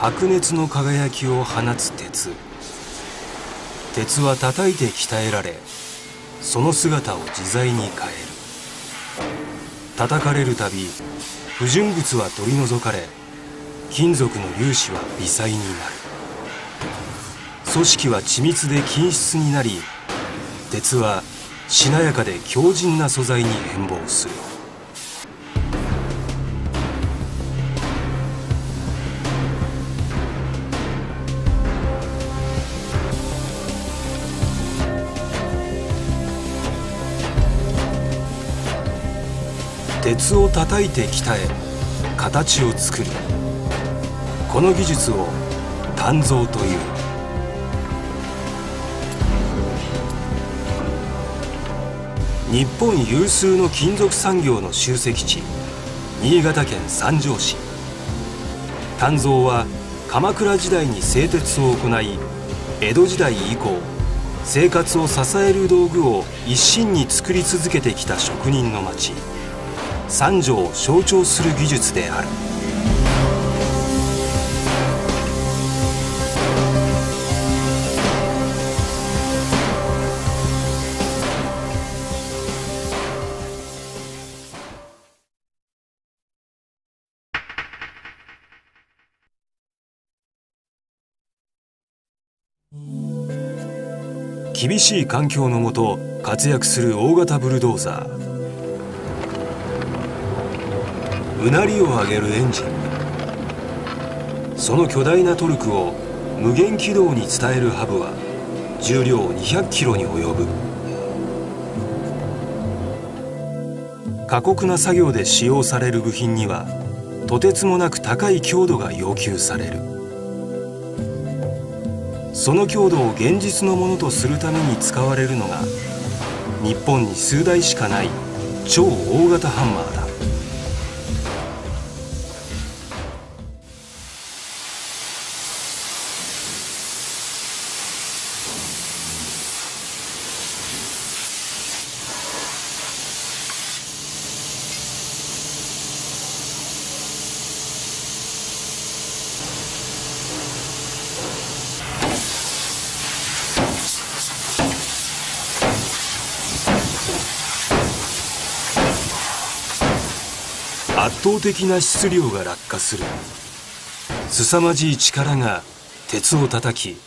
白熱の輝きを放つ鉄。鉄は叩いて鍛えられ、その姿を自在に変える。叩かれるたび不純物は取り除かれ、金属の粒子は微細になる。組織は緻密で均質になり、鉄はしなやかで強靭な素材に変貌する。鉄を叩いて鍛え形を作る。この技術を鍛造という。日本有数の金属産業の集積地、新潟県三条市。鍛造は鎌倉時代に製鉄を行い、江戸時代以降生活を支える道具を一心に作り続けてきた職人の町、三条を象徴する技術である。厳しい環境のもと活躍する大型ブルドーザー。うなりを上げるエンジン、その巨大なトルクを無限軌道に伝えるハブは重量200キロに及ぶ。過酷な作業で使用される部品にはとてつもなく高い強度が要求される。その強度を現実のものとするために使われるのが、日本に数台しかない超大型ハンマーだ。圧倒的な質量が落下する。凄まじい力が鉄を叩き、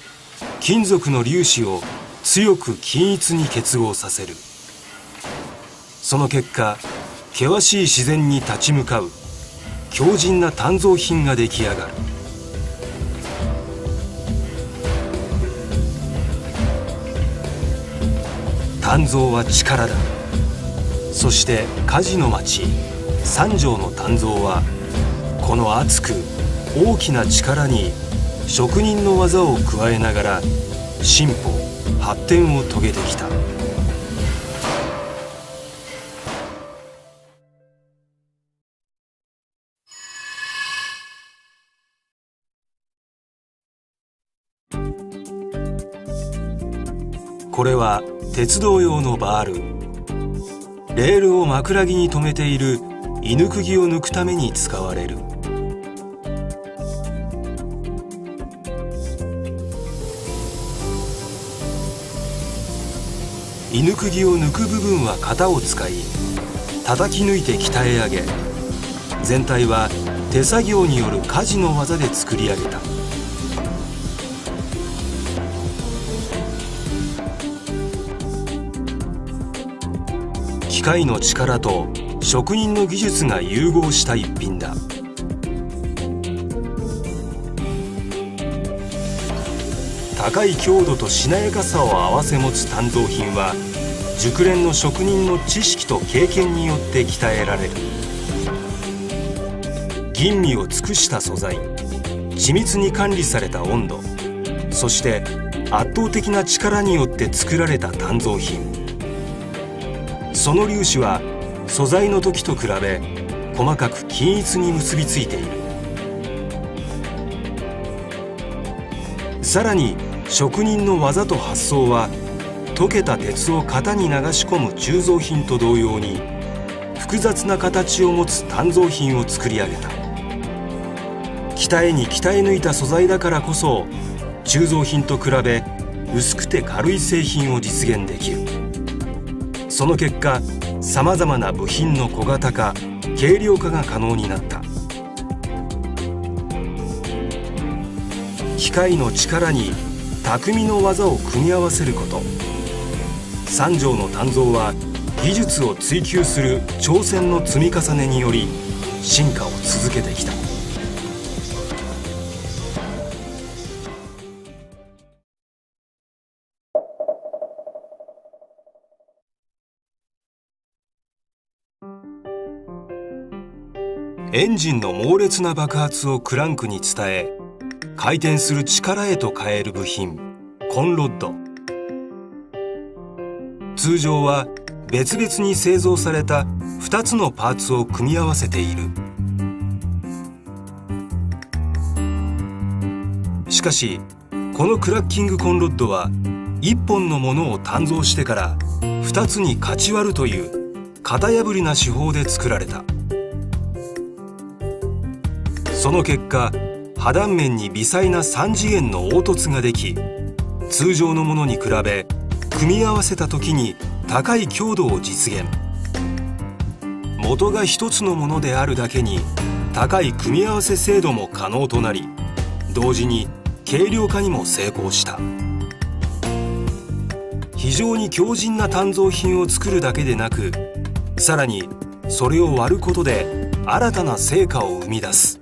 金属の粒子を強く均一に結合させる。その結果、険しい自然に立ち向かう強靭な鍛造品が出来上がる。鍛造は力だ。そして火事の町三条の鍛造は、この熱く大きな力に職人の技を加えながら進歩発展を遂げてきた。これは鉄道用のバール。レールを枕木に留めている居抜釘を抜くために使われる。居抜釘を抜く部分は型を使い、叩き抜いて鍛え上げ、全体は手作業による鍛冶の技で作り上げた。機械の力と職人の技術が融合した一品だ。高い強度としなやかさを併せ持つ鍛造品は、熟練の職人の知識と経験によって鍛えられる。吟味を尽くした素材、緻密に管理された温度、そして圧倒的な力によって作られた鍛造品。その粒子は素材の時と比べ細かく均一に結びついている。さらに職人の技と発想は、溶けた鉄を型に流し込む鋳造品と同様に複雑な形を持つ鍛造品を作り上げた。鍛えに鍛え抜いた素材だからこそ、鋳造品と比べ薄くて軽い製品を実現できる。その結果、さまざまな部品の小型化、軽量化が可能になった。機械の力に匠の技を組み合わせること。三条の鍛造は技術を追求する挑戦の積み重ねにより進化を続けてきた。エンジンの猛烈な爆発をクランクに伝え、回転する力へと変える部品、コンロッド。通常は別々に製造された2つのパーツを組み合わせている。しかし、このクラッキングコンロッドは1本のものを鍛造してから2つにかち割るという型破りな手法で作られた。その結果、破断面に微細な3次元の凹凸ができ、通常のものに比べ組み合わせた時に高い強度を実現。元が一つのものであるだけに高い組み合わせ精度も可能となり、同時に軽量化にも成功した。非常に強靭な鍛造品を作るだけでなく、さらにそれを割ることで新たな成果を生み出す。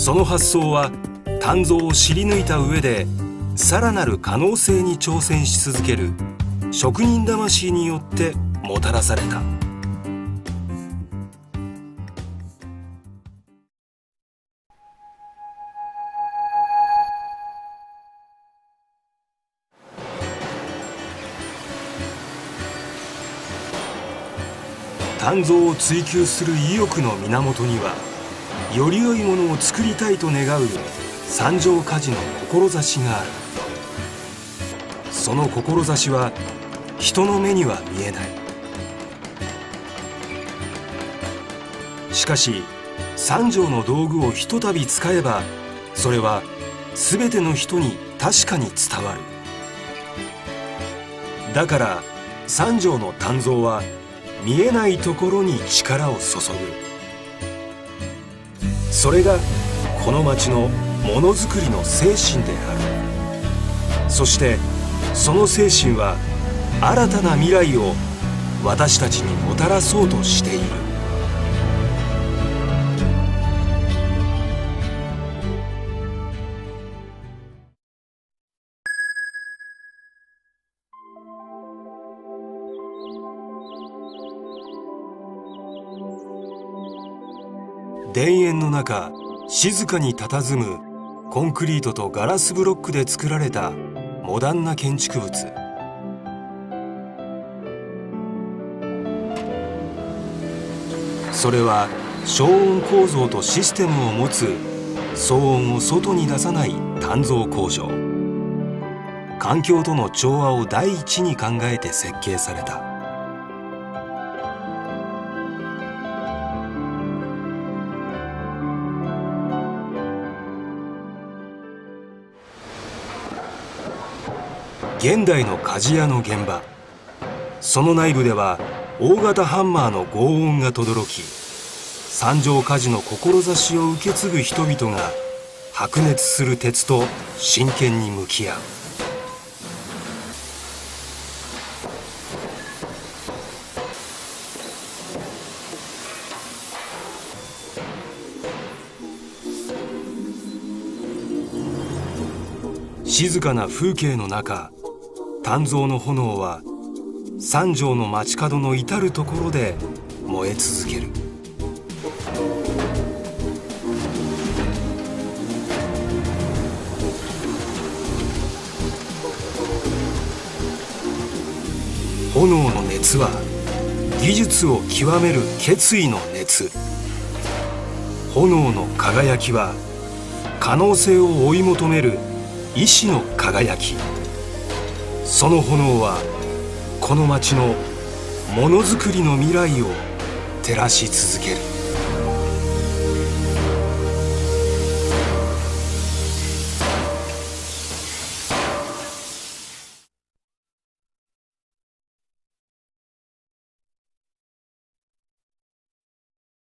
その発想は鍛造を知り抜いた上でさらなる可能性に挑戦し続ける職人魂によってもたらされた。鍛造を追求する意欲の源には、より良いものを作りたいと願う三条鍛冶の志がある。その志は人の目には見えない。しかし、三条の道具をひとたび使えば、それは全ての人に確かに伝わる。だから三条の鍛造は見えないところに力を注ぐ。それがこの町のものづくりの精神である。そしてその精神は新たな未来を私たちにもたらそうとしている。田園の中、静かに佇むコンクリートとガラスブロックで作られたモダンな建築物。それは消音構造とシステムを持つ、騒音を外に出さない鍛造工場。環境との調和を第一に考えて設計された。現代の鍛冶屋の現場。その内部では大型ハンマーの轟音が轟き、三条鍛冶の志を受け継ぐ人々が白熱する鉄と真剣に向き合う。静かな風景の中、鍛造の炎は三条の街角の至る所で燃え続ける。炎の熱は技術を極める決意の熱。炎の輝きは可能性を追い求める意志の輝き。その炎はこの町のものづくりの未来を照らし続ける。